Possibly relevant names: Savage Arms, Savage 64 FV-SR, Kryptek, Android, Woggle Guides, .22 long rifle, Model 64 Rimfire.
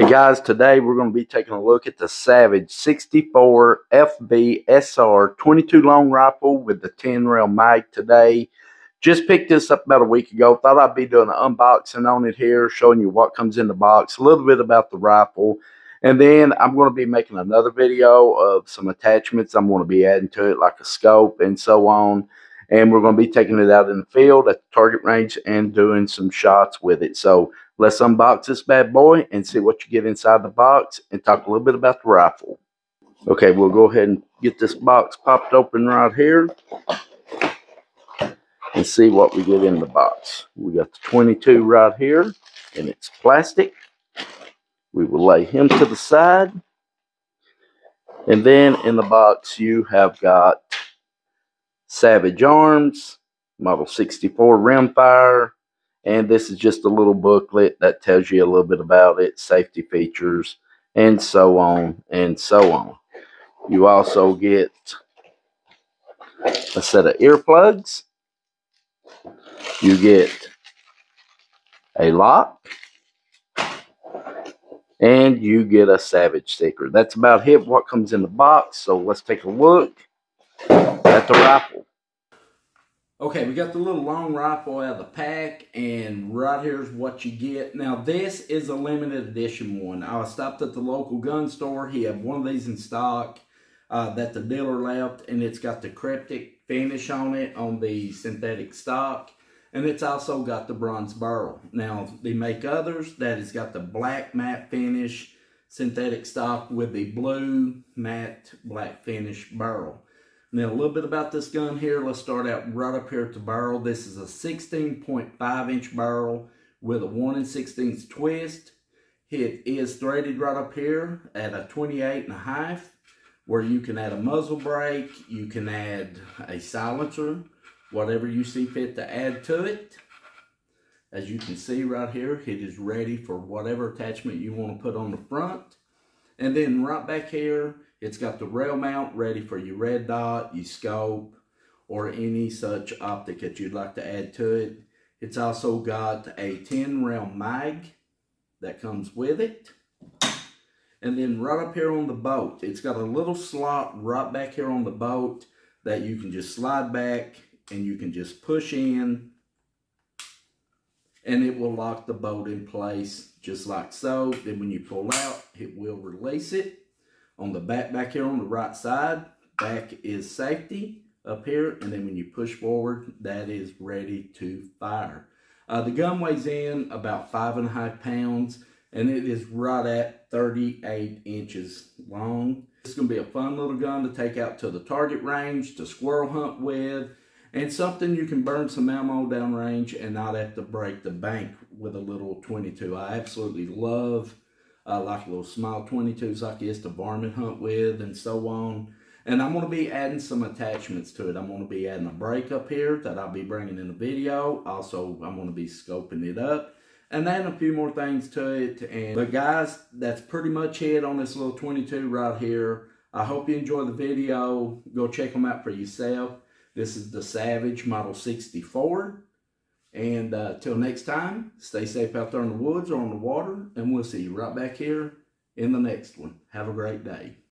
Hey guys, today we're going to be taking a look at the Savage 64 FV-SR 22 long rifle with the 10 rail mag today. Just picked this up about a week ago. Thought I'd be doing an unboxing on it here, showing you what comes in the box, a little bit about the rifle. And then I'm going to be making another video of some attachments I'm going to be adding to it, like a scope and so on. And we're going to be taking it out in the field at the target range and doing some shots with it. So let's unbox this bad boy and see what you get inside the box and talk a little bit about the rifle. Okay, we'll go ahead and get this box popped open right here and see what we get in the box. We got the 22 right here, and it's plastic. We will lay him to the side. And then in the box you have got Savage Arms, Model 64 Rimfire, and this is just a little booklet that tells you a little bit about it, safety features, and so on and so on. You also get a set of earplugs. You get a lock, and you get a Savage sticker. That's about it, what comes in the box. So let's take a look at the rifle. Okay, we got the little long rifle out of the pack, and right here's what you get. Now this is a limited edition one. I stopped at the local gun store. He had one of these in stock that the dealer left, and it's got the Kryptek finish on it, on the synthetic stock, and it's also got the bronze barrel. Now they make others that has got the black matte finish synthetic stock with the blue matte black finish barrel. Now a little bit about this gun here. Let's start out right up here at the barrel. This is a 16.5 inch barrel with a 1 16th twist. It is threaded right up here at a 28.5, where you can add a muzzle brake, you can add a silencer, whatever you see fit to add to it. As you can see right here, it is ready for whatever attachment you want to put on the front. And then right back here, it's got the rail mount ready for your red dot, your scope, or any such optic that you'd like to add to it. It's also got a 10 round mag that comes with it. And then right up here on the bolt, it's got a little slot right back here on the bolt that you can just slide back and you can just push in, and it will lock the bolt in place just like so. Then when you pull out, it will release it. On the back here on the right side, back is safety up here, and then when you push forward, that is ready to fire. The gun weighs in about 5.5 pounds, and it is right at 38 inches long. It's going to be a fun little gun to take out to the target range, to squirrel hunt with, and something you can burn some ammo downrange and not have to break the bank with a little 22. I absolutely love like little small 22s like this to varmint hunt with and so on. And I'm going to be adding some attachments to it. I'm going to be adding a brake up here that I'll be bringing in the video. Also, I'm going to be scoping it up and adding a few more things to it. But guys, that's pretty much it on this little 22 right here. I hope you enjoy the video. Go check them out for yourself. This is the Savage Model 64. And till next time, stay safe out there in the woods or on the water, and we'll see you right back here in the next one. Have a great day.